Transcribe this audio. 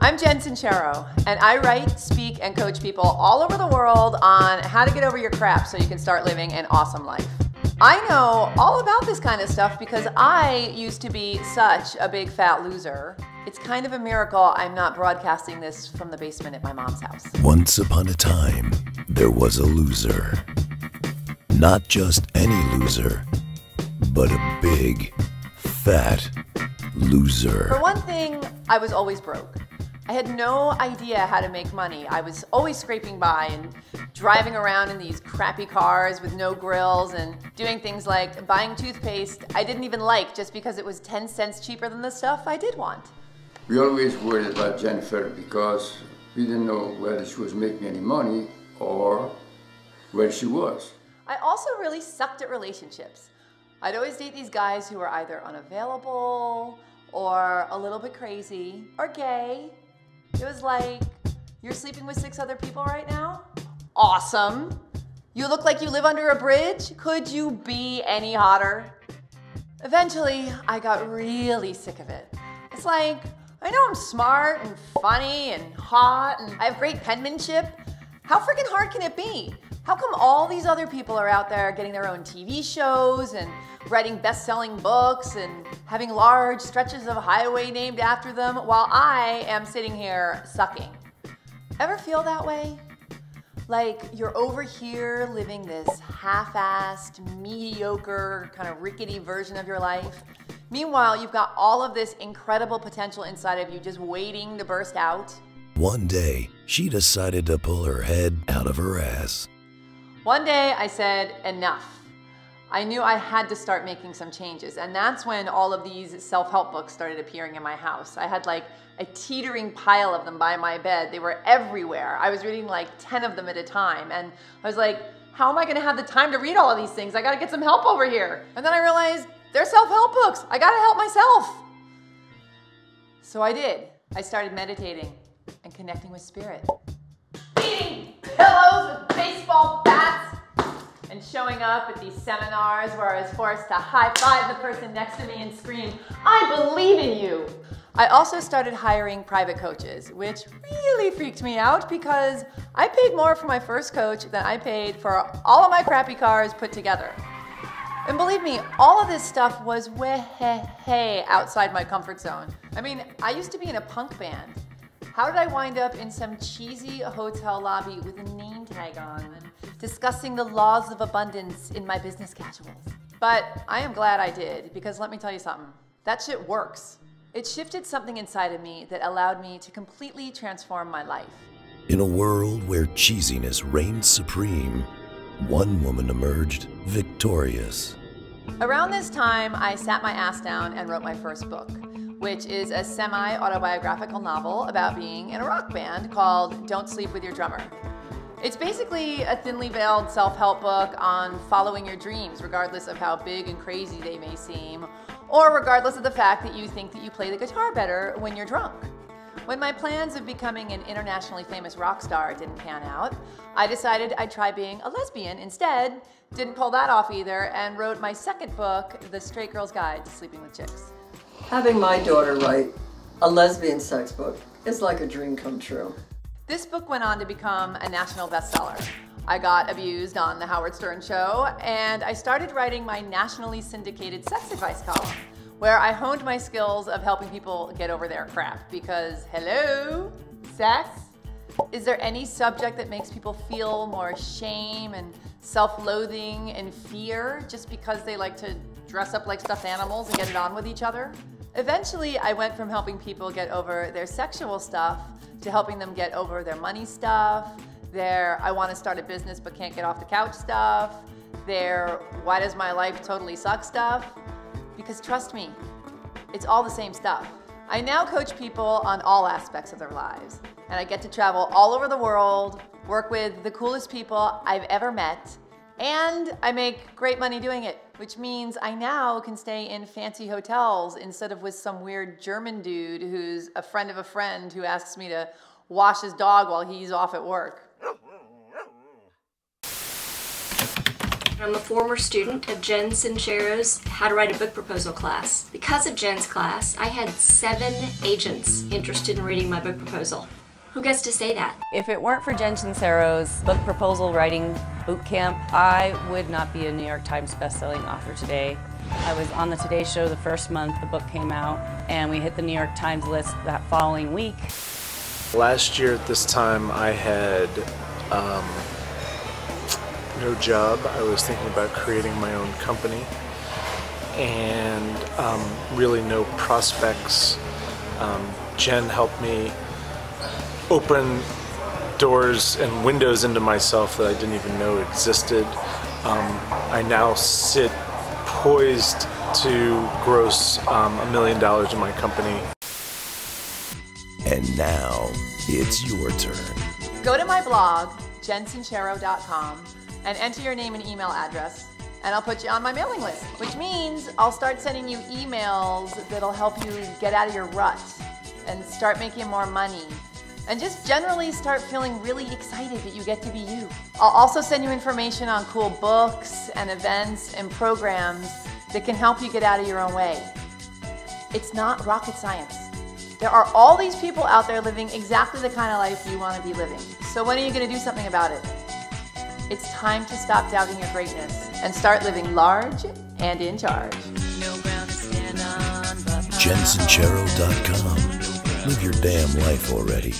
I'm Jen Sincero, and I write, speak, and coach people all over the world on how to get over your crap so you can start living an awesome life. I know all about this kind of stuff because I used to be such a big fat loser. It's kind of a miracle I'm not broadcasting this from the basement at my mom's house. Once upon a time, there was a loser. Not just any loser, but a big, fat loser. For one thing, I was always broke. I had no idea how to make money. I was always scraping by and driving around in these crappy cars with no grills and doing things like buying toothpaste I didn't even like just because it was 10 cents cheaper than the stuff I did want. We always worried about Jennifer because we didn't know whether she was making any money or where she was. I also really sucked at relationships. I'd always date these guys who were either unavailable or a little bit crazy or gay. It was like, you're sleeping with 6 other people right now? Awesome. You look like you live under a bridge? Could you be any hotter? Eventually, I got really sick of it. It's like, I know I'm smart and funny and hot and I have great penmanship. How freaking hard can it be? How come all these other people are out there getting their own TV shows and writing best-selling books and having large stretches of highway named after them while I am sitting here sucking? Ever feel that way? Like you're over here living this half-assed, mediocre, kind of rickety version of your life. Meanwhile, you've got all of this incredible potential inside of you just waiting to burst out. One day, she decided to pull her head out of her ass. One day I said, enough. I knew I had to start making some changes, and that's when all of these self-help books started appearing in my house. I had like a teetering pile of them by my bed. They were everywhere. I was reading like 10 of them at a time, and I was like, how am I gonna have the time to read all of these things? I gotta get some help over here. And then I realized, they're self-help books. I gotta help myself. So I did. I started meditating and connecting with spirit. Beating pillows with baseball bats and showing up at these seminars where I was forced to high-five the person next to me and scream, I believe in you. I also started hiring private coaches, which really freaked me out because I paid more for my first coach than I paid for all of my crappy cars put together. And believe me, all of this stuff was way outside my comfort zone. I mean, I used to be in a punk band. How did I wind up in some cheesy hotel lobby with a name tag on and discussing the laws of abundance in my business casuals? But I am glad I did, because let me tell you something. That shit works. It shifted something inside of me that allowed me to completely transform my life. In a world where cheesiness reigns supreme, one woman emerged victorious. Around this time, I sat my ass down and wrote my first book, which is a semi-autobiographical novel about being in a rock band called Don't Sleep With Your Drummer. It's basically a thinly veiled self-help book on following your dreams, regardless of how big and crazy they may seem, or regardless of the fact that you think that you play the guitar better when you're drunk. When my plans of becoming an internationally famous rock star didn't pan out, I decided I'd try being a lesbian instead, didn't pull that off either, and wrote my second book, The Straight Girl's Guide to Sleeping with Chicks. Having my daughter write a lesbian sex book is like a dream come true. This book went on to become a national bestseller. I got abused on The Howard Stern Show, and I started writing my nationally syndicated sex advice column, where I honed my skills of helping people get over their crap, because hello, sex? Is there any subject that makes people feel more shame and self-loathing and fear just because they like to dress up like stuffed animals and get it on with each other? Eventually, I went from helping people get over their sexual stuff to helping them get over their money stuff, their I want to start a business but can't get off the couch stuff, their why does my life totally suck stuff, because trust me, it's all the same stuff. I now coach people on all aspects of their lives, and I get to travel all over the world, work with the coolest people I've ever met, and I make great money doing it, which means I now can stay in fancy hotels instead of with some weird German dude who's a friend of a friend who asks me to wash his dog while he's off at work. I'm a former student of Jen Sincero's How to Write a Book Proposal class. Because of Jen's class, I had 7 agents interested in reading my book proposal. Who gets to say that? If it weren't for Jen Sincero's book proposal writing boot camp, I would not be a New York Times bestselling author today. I was on the Today Show the first month the book came out, and we hit the New York Times list that following week. Last year at this time, I had no job. I was thinking about creating my own company, and really no prospects. Jen helped me open doors and windows into myself that I didn't even know existed. I now sit poised to gross $1 million in my company. And now it's your turn. Go to my blog, jensincero.com, and enter your name and email address, and I'll put you on my mailing list, which means I'll start sending you emails that'll help you get out of your rut and start making more money and just generally start feeling really excited that you get to be you. I'll also send you information on cool books and events and programs that can help you get out of your own way. It's not rocket science. There are all these people out there living exactly the kind of life you want to be living. So when are you going to do something about it? It's time to stop doubting your greatness and start living large and in charge. jensincero.com. Live your damn life already.